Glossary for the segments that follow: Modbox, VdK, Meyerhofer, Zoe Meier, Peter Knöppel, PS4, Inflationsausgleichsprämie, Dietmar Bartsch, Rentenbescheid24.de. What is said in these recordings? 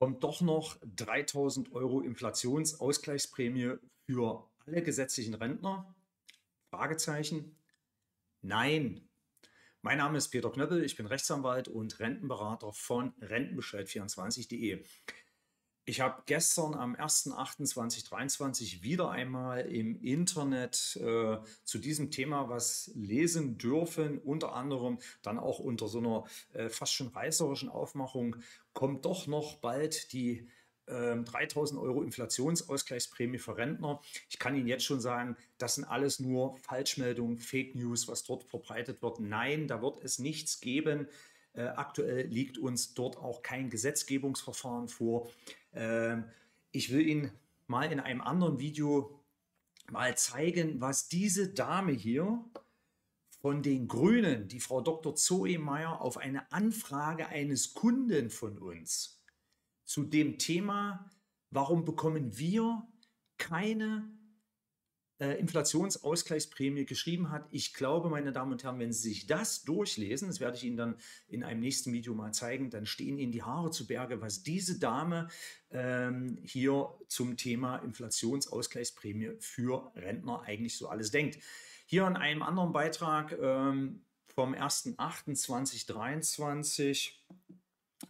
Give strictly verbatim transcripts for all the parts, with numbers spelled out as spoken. kommt doch noch dreitausend Euro Inflationsausgleichsprämie für alle gesetzlichen Rentner? Fragezeichen. Nein. Mein Name ist Peter Knöppel, ich bin Rechtsanwalt und Rentenberater von Rentenbescheid vierundzwanzig punkt de. Ich habe gestern am ersten achten zweitausenddreiundzwanzig wieder einmal im Internet äh, zu diesem Thema was lesen dürfen, unter anderem dann auch unter so einer äh, fast schon reißerischen Aufmachung, kommt doch noch bald die äh, dreitausend Euro Inflationsausgleichsprämie für Rentner. Ich kann Ihnen jetzt schon sagen, das sind alles nur Falschmeldungen, Fake News, was dort verbreitet wird. Nein, da wird es nichts geben. Äh, aktuell liegt uns dort auch kein Gesetzgebungsverfahren vor. Ähm, ich will Ihnen mal in einem anderen Video mal zeigen, was diese Dame hier von den Grünen, die Frau Doktor Zoe Meier, auf eine Anfrage eines Kunden von uns zu dem Thema, warum bekommen wir keine Inflationsausgleichsprämie geschrieben hat. Ich glaube, meine Damen und Herren, wenn Sie sich das durchlesen, das werde ich Ihnen dann in einem nächsten Video mal zeigen, dann stehen Ihnen die Haare zu Berge, was diese Dame ähm, hier zum Thema Inflationsausgleichsprämie für Rentner eigentlich so alles denkt. Hier in einem anderen Beitrag ähm, vom ersten achten zweitausenddreiundzwanzig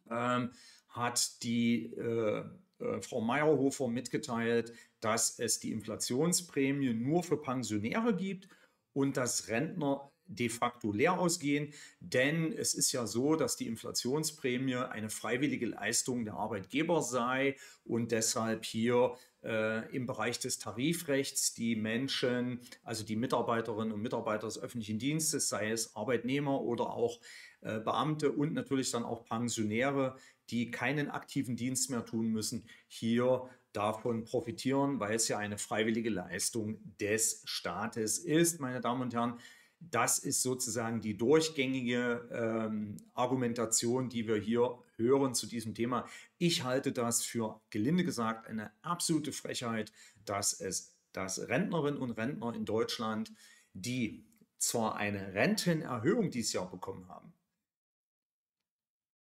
ähm, hat die äh, äh, Frau Meyerhofer mitgeteilt, dass es die Inflationsprämie nur für Pensionäre gibt und dass Rentner de facto leer ausgehen. Denn es ist ja so, dass die Inflationsprämie eine freiwillige Leistung der Arbeitgeber sei und deshalb hier äh, im Bereich des Tarifrechts die Menschen, also die Mitarbeiterinnen und Mitarbeiter des öffentlichen Dienstes, sei es Arbeitnehmer oder auch äh, Beamte und natürlich dann auch Pensionäre, die keinen aktiven Dienst mehr tun müssen, hier davon profitieren, weil es ja eine freiwillige Leistung des Staates ist, meine Damen und Herren. Das ist sozusagen die durchgängige ähm, Argumentation, die wir hier hören zu diesem Thema. Ich halte das für, gelinde gesagt, eine absolute Frechheit, dass es, dass Rentnerinnen und Rentner in Deutschland, die zwar eine Rentenerhöhung dieses Jahr bekommen haben,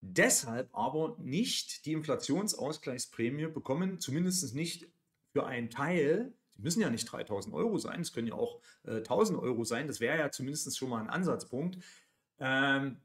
deshalb aber nicht die Inflationsausgleichsprämie bekommen, zumindest nicht für einen Teil. Die müssen ja nicht dreitausend Euro sein, es können ja auch äh, tausend Euro sein, das wäre ja zumindest schon mal ein Ansatzpunkt. Ähm,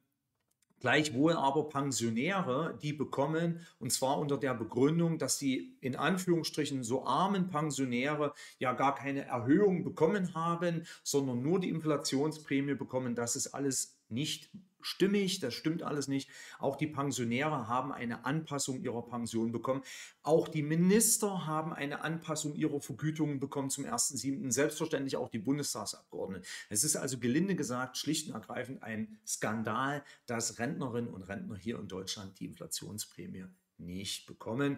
gleichwohl aber Pensionäre, die bekommen, und zwar unter der Begründung, dass die in Anführungsstrichen so armen Pensionäre ja gar keine Erhöhung bekommen haben, sondern nur die Inflationsprämie bekommen. Das ist alles nicht stimmig, das stimmt alles nicht. Auch die Pensionäre haben eine Anpassung ihrer Pension bekommen. Auch die Minister haben eine Anpassung ihrer Vergütungen bekommen zum ersten siebten Selbstverständlich auch die Bundestagsabgeordneten. Es ist also gelinde gesagt schlicht und ergreifend ein Skandal, dass Rentnerinnen und Rentner hier in Deutschland die Inflationsprämie nicht bekommen.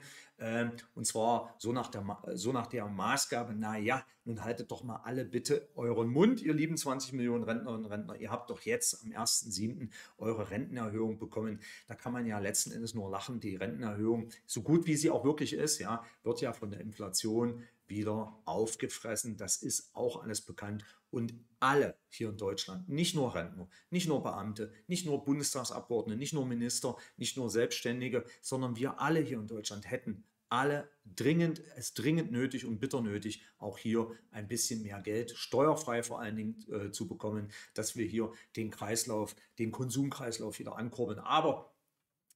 Und zwar so nach der, so nach der Maßgabe, naja, nun haltet doch mal alle bitte euren Mund, ihr lieben zwanzig Millionen Rentnerinnen und Rentner. Ihr habt doch jetzt am ersten siebten eure Rentenerhöhung bekommen. Da kann man ja letzten Endes nur lachen. Die Rentenerhöhung, so gut wie sie auch wirklich ist, ja, wird ja von der Inflation wieder aufgefressen. Das ist auch alles bekannt. Und alle hier in Deutschland, nicht nur Rentner, nicht nur Beamte, nicht nur Bundestagsabgeordnete, nicht nur Minister, nicht nur Selbstständige, sondern wir alle hier in Deutschland hätten alle dringend, es dringend nötig und bitter nötig, auch hier ein bisschen mehr Geld, steuerfrei vor allen Dingen äh, zu bekommen, dass wir hier den Kreislauf, den Konsumkreislauf wieder ankurbeln. Aber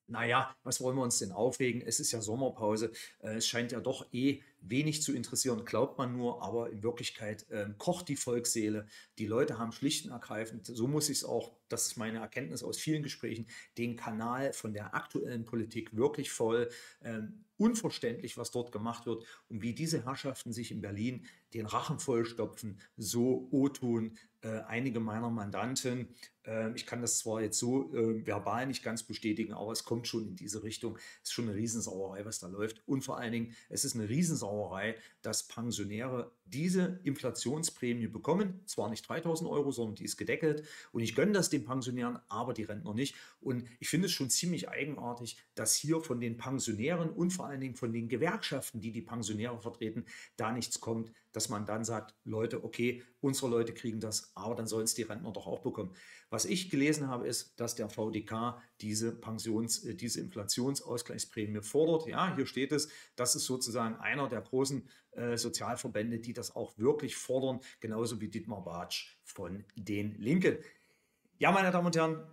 naja, was wollen wir uns denn aufregen? Es ist ja Sommerpause. Es scheint ja doch eh wenig zu interessieren, glaubt man nur. Aber in Wirklichkeit äh, kocht die Volksseele. Die Leute haben schlicht und ergreifend, so muss ich es auch, das ist meine Erkenntnis aus vielen Gesprächen, den Kanal von der aktuellen Politik wirklich voll. Ähm, unverständlich, was dort gemacht wird und wie diese Herrschaften sich in Berlin den Rachen vollstopfen, so O-Ton äh, einige meiner Mandanten. Äh, ich kann das zwar jetzt so äh, verbal nicht ganz bestätigen, aber es kommt schon in diese Richtung. Es ist schon eine Riesensauerei, was da läuft. Und vor allen Dingen, es ist eine Riesensauerei, dass Pensionäre diese Inflationsprämie bekommen. Zwar nicht dreitausend Euro, sondern die ist gedeckelt. Und ich gönne das den Pensionären, aber die Rentner nicht. Und ich finde es schon ziemlich eigenartig, dass hier von den Pensionären und vor allen Dingen von den Gewerkschaften, die die Pensionäre vertreten, da nichts kommt. dass man dann sagt, Leute, okay, unsere Leute kriegen das, aber dann sollen es die Rentner doch auch bekommen. Was ich gelesen habe, ist, dass der V d K diese Pensions, diese Inflationsausgleichsprämie fordert. Ja, hier steht es, das ist sozusagen einer der großen äh, Sozialverbände, die das auch wirklich fordern, genauso wie Dietmar Bartsch von den Linken. Ja, meine Damen und Herren,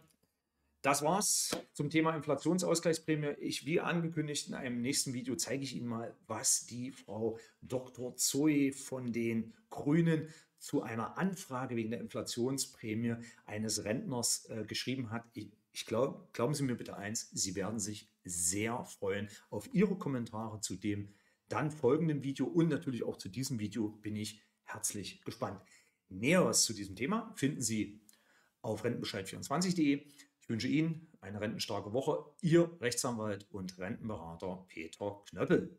das war's zum Thema Inflationsausgleichsprämie. Ich, wie angekündigt, in einem nächsten Video zeige ich Ihnen mal, was die Frau Doktor Zoe von den Grünen zu einer Anfrage wegen der Inflationsprämie eines Rentners äh, geschrieben hat. Ich, ich glaube, glauben Sie mir bitte eins, Sie werden sich sehr freuen auf Ihre Kommentare zu dem dann folgenden Video und natürlich auch zu diesem Video bin ich herzlich gespannt. Näheres zu diesem Thema finden Sie auf Rentenbescheid vierundzwanzig punkt de. Ich wünsche Ihnen eine rentenstarke Woche. Ihr Rechtsanwalt und Rentenberater Peter Knöppel.